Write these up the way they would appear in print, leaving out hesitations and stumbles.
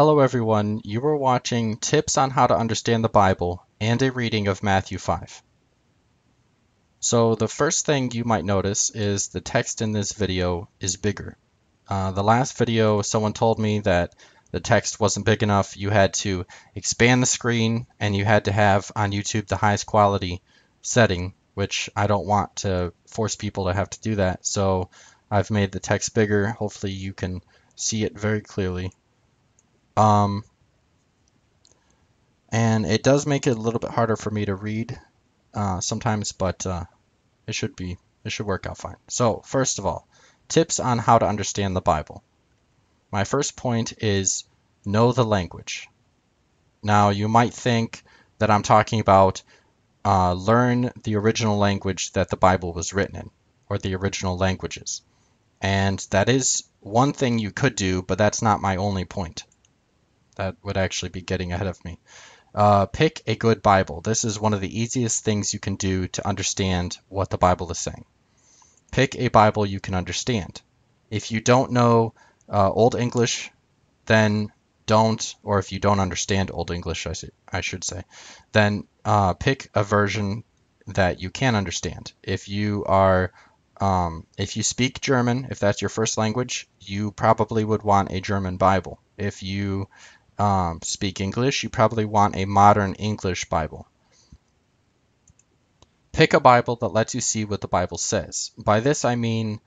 Hello everyone, you are watching Tips on How to Understand the Bible and a reading of Matthew 5. So the first thing you might notice is the text in this video is bigger. The last video someone told me that the text wasn't big enough, you had to expand the screen and you had to have on YouTube the highest quality setting, which I don't want to force people to have to do that. So I've made the text bigger, hopefully you can see it very clearly. And it does make it a little bit harder for me to read sometimes, but it should work out fine. So first of all, tips on how to understand the Bible. My first point is know the language. Now you might think that I'm talking about learn the original language that the Bible was written in, or the original languages. And that is one thing you could do, but that's not my only point. That would actually be getting ahead of me. Pick a good Bible. This is one of the easiest things you can do to understand what the Bible is saying. Pick a Bible you can understand. If you don't know Old English, then don't, or if you don't understand Old English, I should say, then pick a version that you can understand. If you are, if you speak German, if that's your first language, you probably would want a German Bible. If you speak English, you probably want a modern English Bible. Pick a Bible that lets you see what the Bible says. By this I mean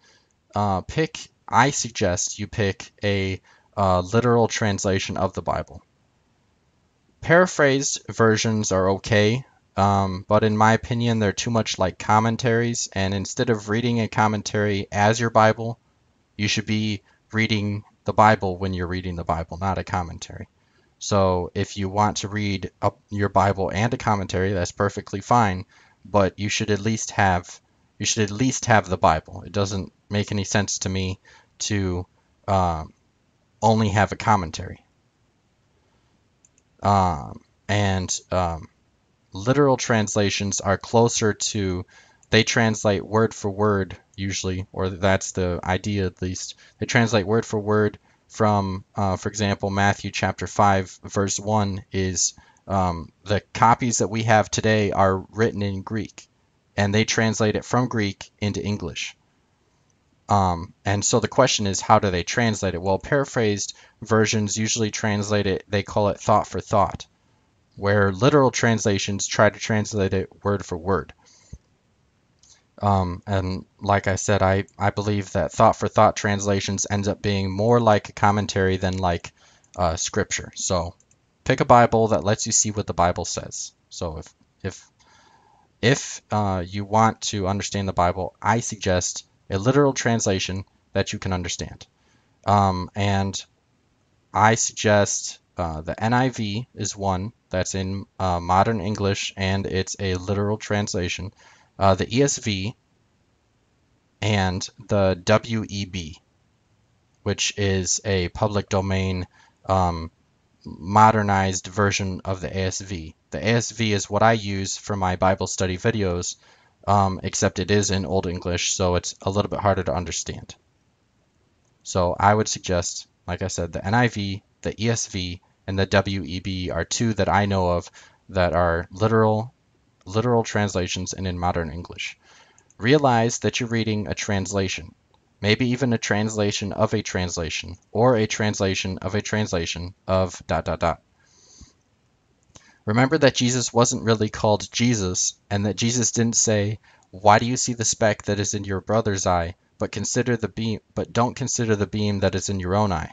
I suggest you pick a literal translation of the Bible. Paraphrased versions are okay, but in my opinion they're too much like commentaries, and instead of reading a commentary as your Bible, you should be reading the Bible when you're reading the Bible, not a commentary. So if you want to read your Bible and a commentary, that's perfectly fine, but you should at least have the Bible. It doesn't make any sense to me to only have a commentary. Literal translations are closer to, they translate word for word usually, or that's the idea at least. They translate word for word from, for example, Matthew chapter 5 verse 1 is the copies that we have today are written in Greek, and they translate it from Greek into English. And so the question is, how do they translate it? Well, paraphrased versions usually translate it, they call it thought for thought, where literal translations try to translate it word for word. And like I said, I believe that thought for thought translations ends up being more like a commentary than like scripture. So pick a Bible that lets you see what the Bible says. So if you want to understand the Bible, I suggest a literal translation that you can understand. And I suggest the NIV is one that's in modern English, and it's a literal translation. The ESV and the WEB, which is a public domain modernized version of the ASV. The ASV is what I use for my Bible study videos, except it is in Old English, so it's a little bit harder to understand. So I would suggest, like I said, the NIV, the ESV, and the WEB are two that I know of that are literal translations and in modern English. Realize that you're reading a translation, maybe even a translation of a translation, or a translation of a translation of ... Remember that Jesus wasn't really called Jesus, and that Jesus didn't say, "Why do you see the speck that is in your brother's eye, but consider the beam, but don't consider the beam that is in your own eye?"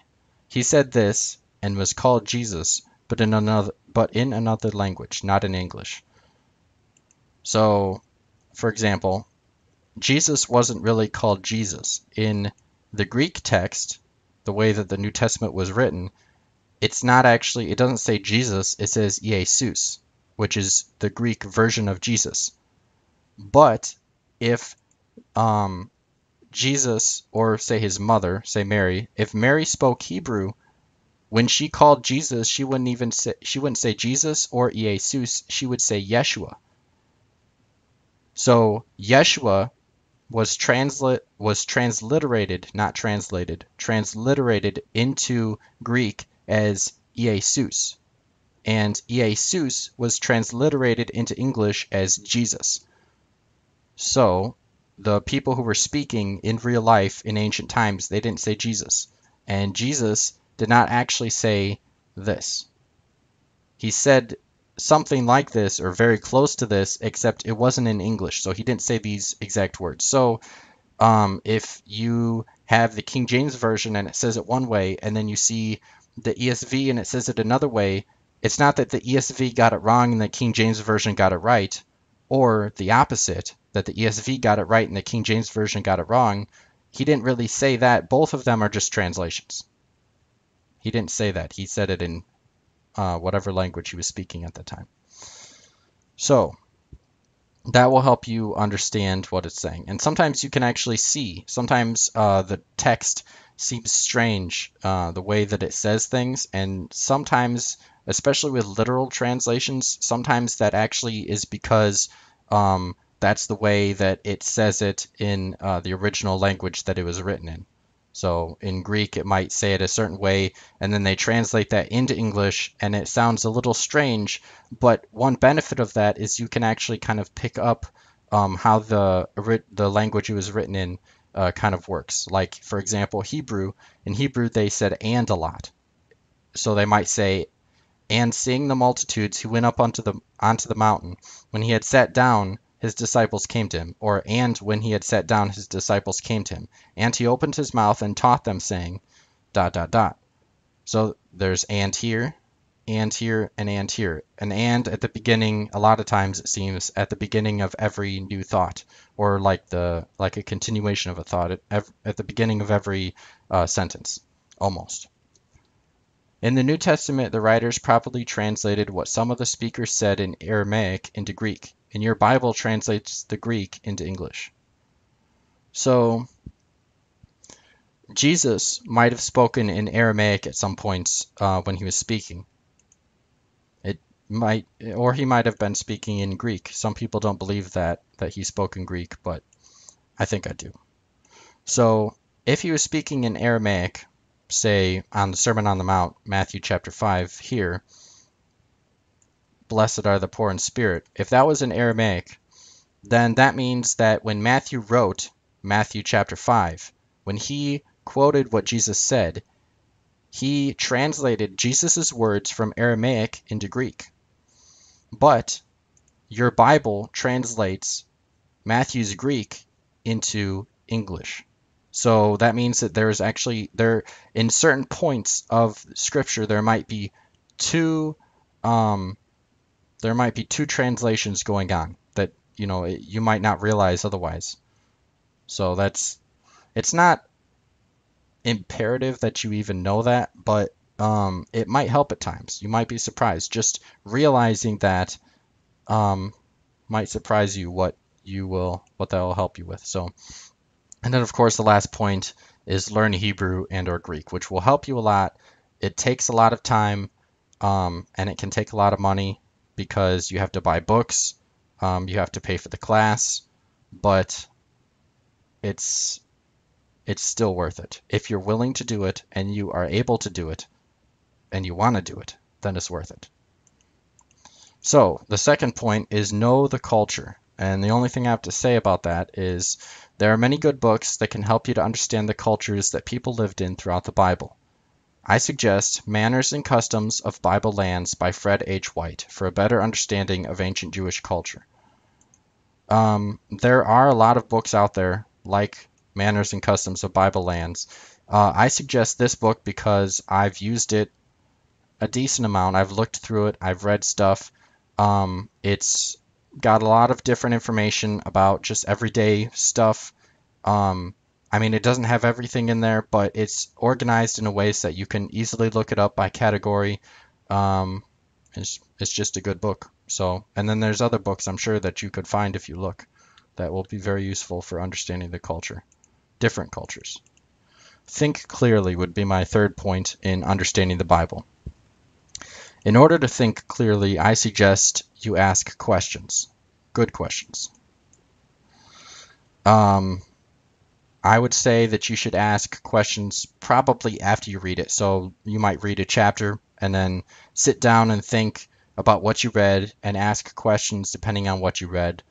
He said this and was called Jesus, but in another language, not in English. So, for example, Jesus wasn't really called Jesus. In the Greek text, the way that the New Testament was written, it's not actually, it doesn't say Jesus, it says Iēsous, which is the Greek version of Jesus. But if Jesus, or say his mother, say Mary, if Mary spoke Hebrew, when she called Jesus, she wouldn't say Jesus or Iēsous, she would say Yeshua. So Yeshua was transliterated into Greek as Iēsous, and Iēsous was transliterated into English as Jesus. So the people who were speaking in real life in ancient times, they didn't say Jesus, and Jesus did not actually say this. He said something like this or very close to this, except it wasn't in English, so he didn't say these exact words. So if you have the King James version and it says it one way, and then you see the ESV and it says it another way, it's not that the ESV got it wrong and the King James version got it right, or the opposite, that the ESV got it right and the King James version got it wrong. He didn't really say that. Both of them are just translations. He didn't say that. He said it in whatever language he was speaking at the time. So that will help you understand what it's saying. And sometimes you can actually see, sometimes the text seems strange, the way that it says things. And sometimes, especially with literal translations, sometimes that actually is because that's the way that it says it in the original language that it was written in. So in Greek, it might say it a certain way, and then they translate that into English, and it sounds a little strange. But one benefit of that is you can actually kind of pick up how the language it was written in kind of works. Like, for example, Hebrew. In Hebrew, they said and a lot. So they might say, and seeing the multitudes, he went up onto the mountain. When he had sat down, his disciples came to him. Or, and when he had sat down, his disciples came to him. And he opened his mouth and taught them, saying, dot, dot, dot. So there's and here, and here, and and here. An and at the beginning, a lot of times it seems, at the beginning of every new thought, or like a continuation of a thought, at the beginning of every sentence, almost. In the New Testament, the writers probably translated what some of the speakers said in Aramaic into Greek, and your Bible translates the Greek into English. So Jesus might have spoken in Aramaic at some points when he was speaking. It might, or he might have been speaking in Greek. Some people don't believe that he spoke in Greek, but I think I do. So if he was speaking in Aramaic, say on the Sermon on the Mount, Matthew chapter 5 here, blessed are the poor in spirit. If that was in Aramaic, then that means that when Matthew wrote Matthew chapter 5, when he quoted what Jesus said, he translated Jesus's words from Aramaic into Greek. But your Bible translates Matthew's Greek into English. So that means that there's actually, in certain points of Scripture, there might be two translations going on that, you know, you might not realize otherwise. So it's not imperative that you even know that, but it might help at times. You might be surprised. Just realizing that might surprise you what that will help you with. So, and then of course the last point is learn Hebrew and or Greek, which will help you a lot. It takes a lot of time, and it can take a lot of money, because you have to buy books, you have to pay for the class, but it's still worth it. If you're willing to do it, and you are able to do it, and you want to do it, then it's worth it. So the second point is know the culture. And the only thing I have to say about that is there are many good books that can help you to understand the cultures that people lived in throughout the Bible. I suggest Manners and Customs of Bible Lands by Fred H. White for a better understanding of ancient Jewish culture. There are a lot of books out there like Manners and Customs of Bible Lands. I suggest this book because I've used it a decent amount. I've looked through it. I've read stuff. It's got a lot of different information about just everyday stuff. I mean, it doesn't have everything in there, but it's organized in a way so that you can easily look it up by category. It's just a good book. So, and then there's other books I'm sure that you could find if you look that will be very useful for understanding the culture, different cultures. Think clearly would be my third point in understanding the Bible. In order to think clearly, I suggest you ask questions, good questions. I would say that you should ask questions probably after you read it. So you might read a chapter and then sit down and think about what you read and ask questions depending on what you read.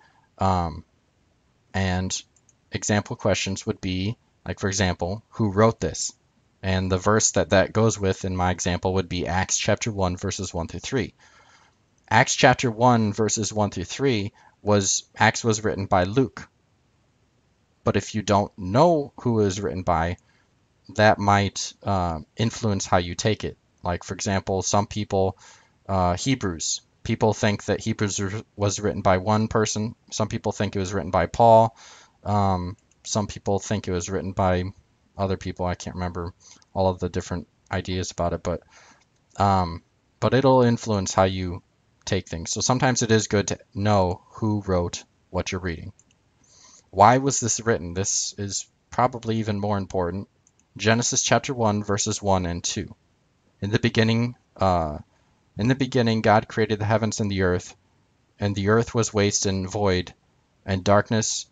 And example questions would be, like, for example, who wrote this? And the verse that goes with in my example would be Acts chapter 1, verses 1 through 3. Acts chapter 1, verses 1 through 3 was written by Luke. But if you don't know who it was written by, that might influence how you take it. Like, for example, some people, Hebrews. People think that Hebrews was written by one person. Some people think it was written by Paul. Some people think it was written by other people. I can't remember all of the different ideas about it, but it'll influence how you take things. So sometimes it is good to know who wrote what you're reading. Why was this written? This is probably even more important. Genesis chapter 1, verses 1 and 2. In the beginning, God created the heavens and the earth was waste and void, and darkness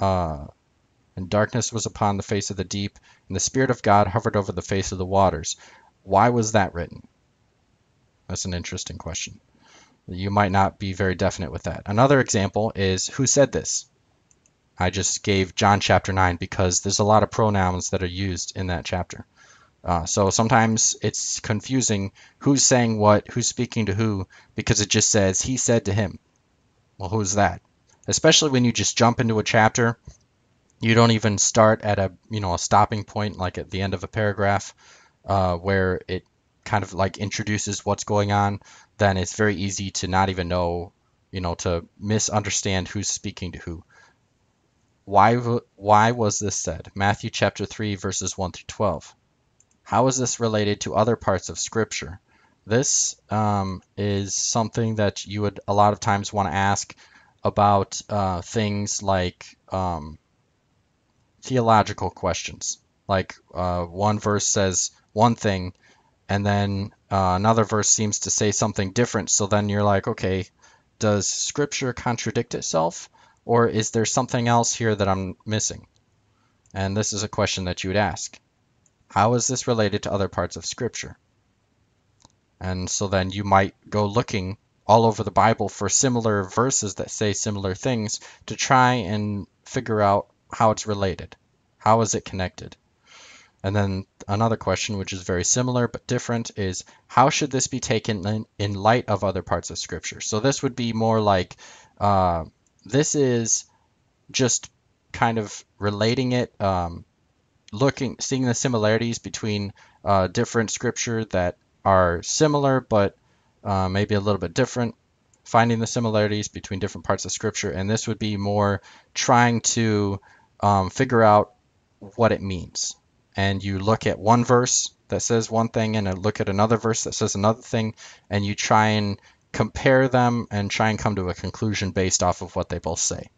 was upon the face of the deep, and the Spirit of God hovered over the face of the waters. Why was that written? That's an interesting question. You might not be very definite with that. Another example is, who said this? I just gave John chapter 9 because there's a lot of pronouns that are used in that chapter. So sometimes it's confusing who's saying what, who's speaking to who, because it just says, he said to him. Well, who's that? Especially when you just jump into a chapter, you don't even start at a stopping point, like at the end of a paragraph, where it kind of like introduces what's going on. Then it's very easy to not even know, to misunderstand who's speaking to who. Why was this said? Matthew chapter 3, verses 1 through 12. How is this related to other parts of Scripture? This is something that you would a lot of times want to ask about things like theological questions. Like one verse says one thing, and then another verse seems to say something different. So then you're like, okay, does Scripture contradict itself? Or is there something else here that I'm missing? And this is a question that you would ask. How is this related to other parts of Scripture? And so then you might go looking all over the Bible for similar verses that say similar things to try and figure out how it's related. How is it connected? And then another question, which is very similar but different, is how should this be taken in light of other parts of Scripture? So this would be more like... this is just kind of relating it, seeing the similarities between different Scripture that are similar but maybe a little bit different, finding the similarities between different parts of Scripture, and this would be more trying to figure out what it means. And you look at one verse that says one thing and look at another verse that says another thing, and you try and compare them and try and come to a conclusion based off of what they both say.